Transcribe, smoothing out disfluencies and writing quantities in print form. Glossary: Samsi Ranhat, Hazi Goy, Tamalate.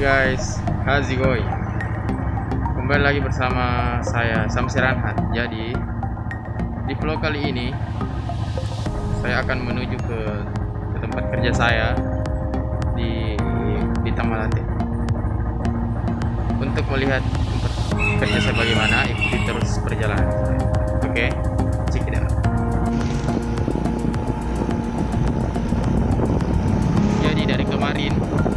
guys, Hazi Goy. Kembali lagi bersama saya Samsi Ranhat. Jadi di vlog kali ini saya akan menuju ke tempat kerja saya di Tamalate untuk melihat tempat kerja saya bagaimana. Ikuti terus perjalanan saya. Oke, check it out. Jadi dari kemarin